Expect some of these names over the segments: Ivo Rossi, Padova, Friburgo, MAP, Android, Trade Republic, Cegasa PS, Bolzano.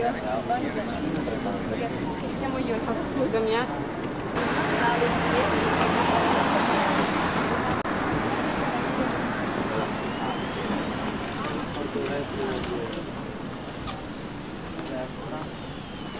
Chiamo io il capo, scusami.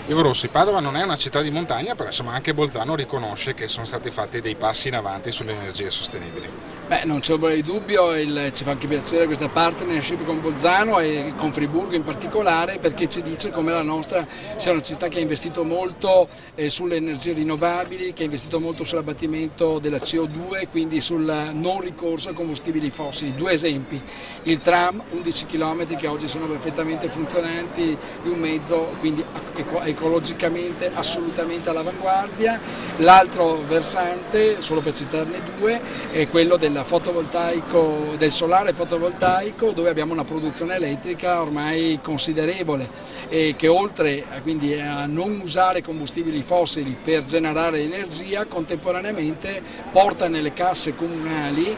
Ivo Rossi, Padova non è una città di montagna, però insomma anche Bolzano riconosce che sono stati fatti dei passi in avanti sulle energie sostenibili. Beh, non c'è ombra di dubbio, ci fa anche piacere questa partnership con Bolzano e con Friburgo in particolare, perché ci dice come la nostra sia una città che ha investito molto sulle energie rinnovabili, che ha investito molto sull'abbattimento della CO2, quindi sul non ricorso a combustibili fossili. Due esempi: il tram, 11 km che oggi sono perfettamente funzionanti, di un mezzo quindi ecologicamente assolutamente all'avanguardia. L'altro versante, solo per citarne due, è quello del solare fotovoltaico, dove abbiamo una produzione elettrica ormai considerevole e che, oltre quindi a non usare combustibili fossili per generare energia, contemporaneamente porta nelle casse comunali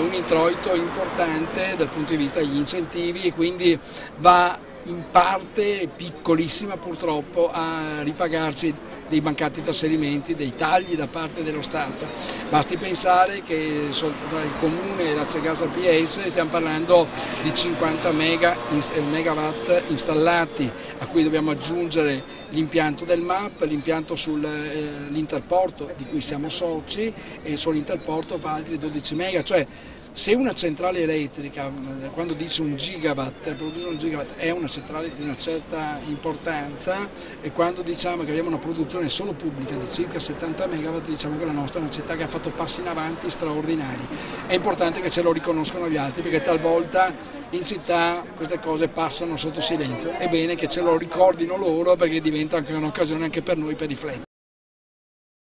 un introito importante dal punto di vista degli incentivi, e quindi va in parte piccolissima purtroppo a ripagarsi dei mancati trasferimenti, dei tagli da parte dello Stato. Basti pensare che il Comune e la Cegasa PS stiamo parlando di 50 megawatt installati, a cui dobbiamo aggiungere l'impianto del MAP, l'impianto sull'interporto di cui siamo soci, e sull'interporto fa altri 12 mega, cioè se una centrale elettrica, quando dice un gigawatt, produce un gigawatt, è una centrale di una certa importanza, e quando diciamo che abbiamo una produzione solo pubblica di circa 70 megawatt, diciamo che la nostra è una città che ha fatto passi in avanti straordinari. È importante che ce lo riconoscono gli altri, perché talvolta in città queste cose passano sotto silenzio. È bene che ce lo ricordino loro, perché diventa anche un'occasione anche per noi per riflettere.